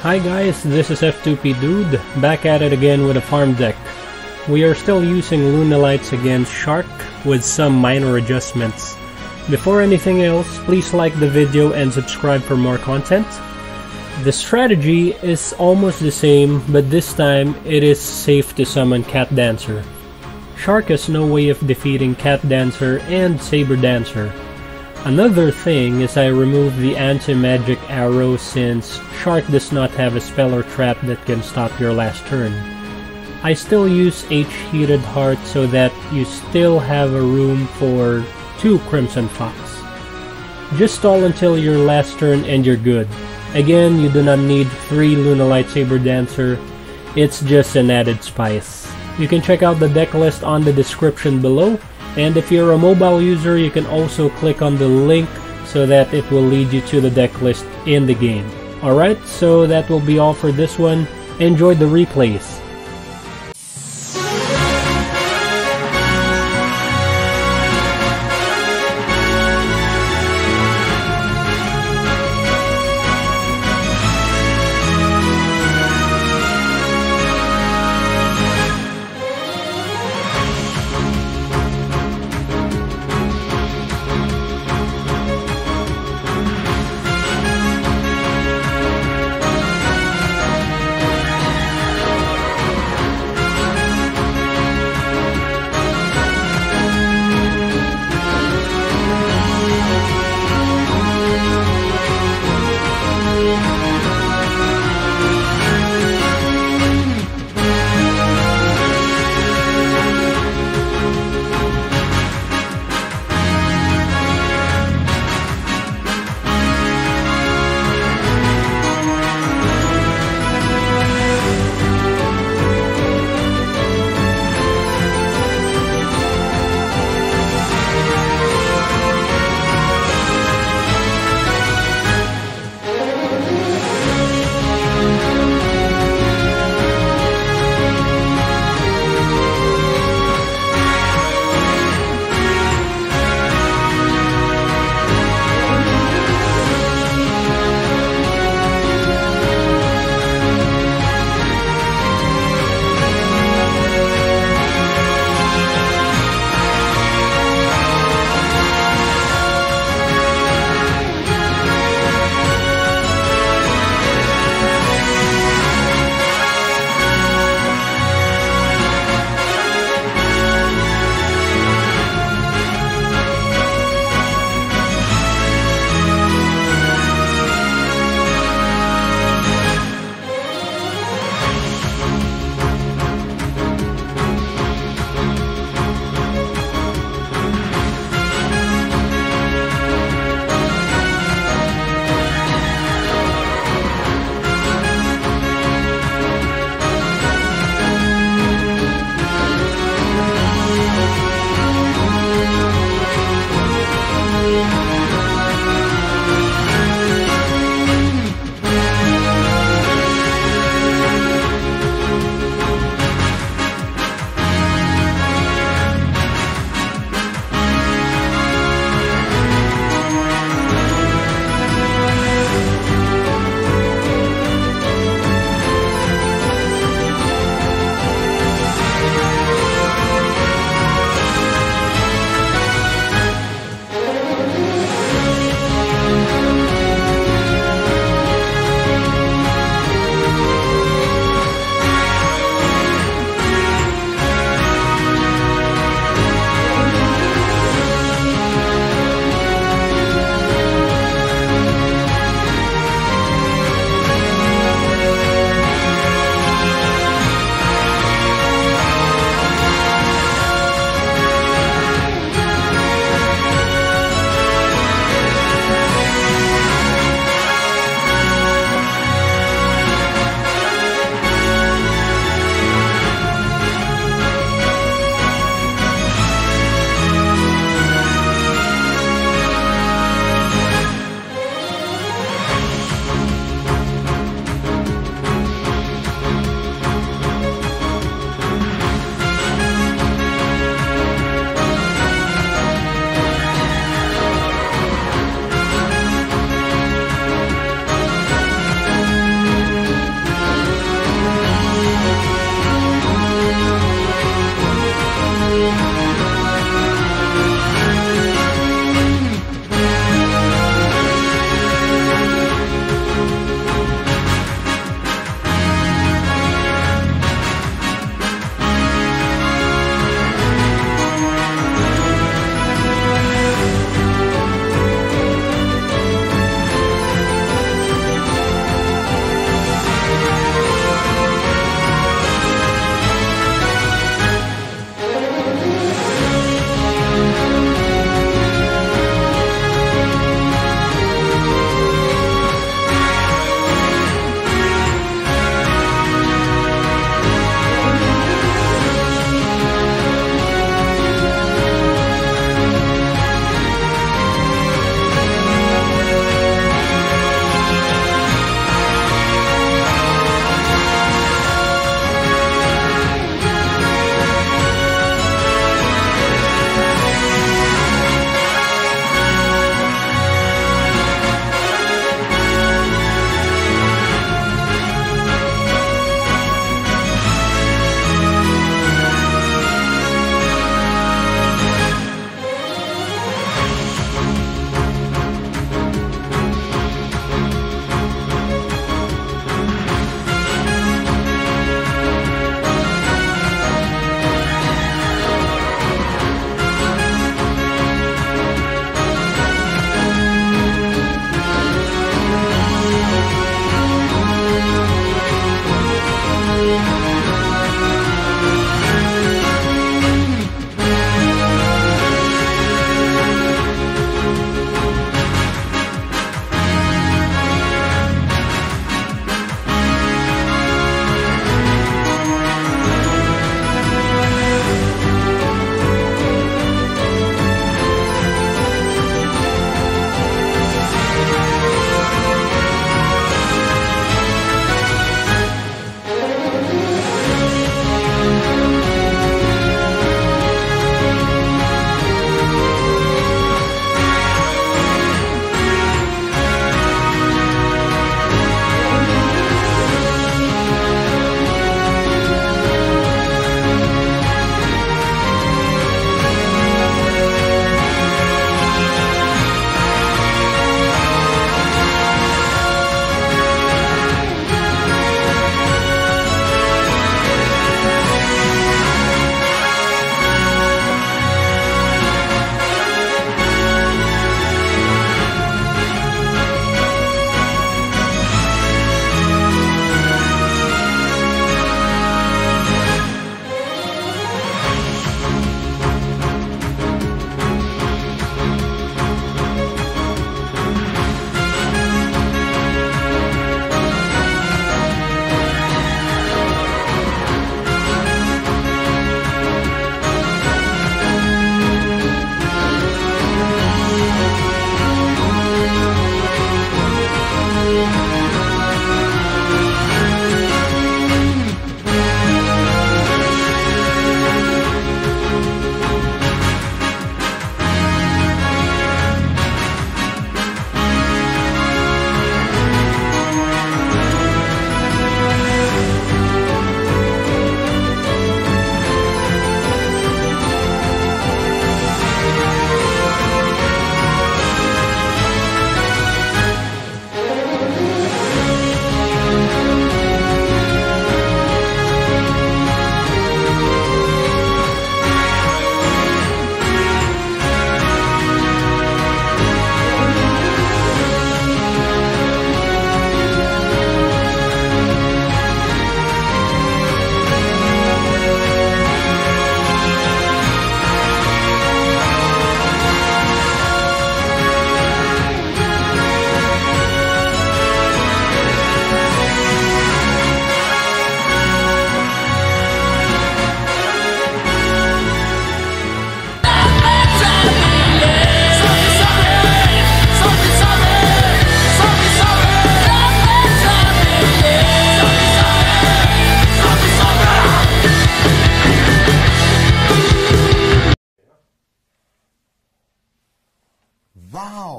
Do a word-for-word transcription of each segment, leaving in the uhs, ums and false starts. Hi guys, this is F two P Dude, back at it again with a farm deck. We are still using Lunalights against Shark with some minor adjustments. Before anything else, please like the video and subscribe for more content. The strategy is almost the same, but this time it is safe to summon Cat Dancer. Shark has no way of defeating Cat Dancer and Saber Dancer. Another thing is I removed the anti-magic arrow since Shark does not have a spell or trap that can stop your last turn. I still use H Heated Heart so that you still have a room for two Crimson Fox. Just stall until your last turn and you're good. Again, you do not need three Lunalight Sabre Dancer, it's just an added spice. You can check out the deck list on the description below, and if you're a mobile user you can also click on the link so that it will lead you to the deck list in the game. Alright, so that will be all for this one. Enjoy the replays!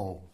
Wow.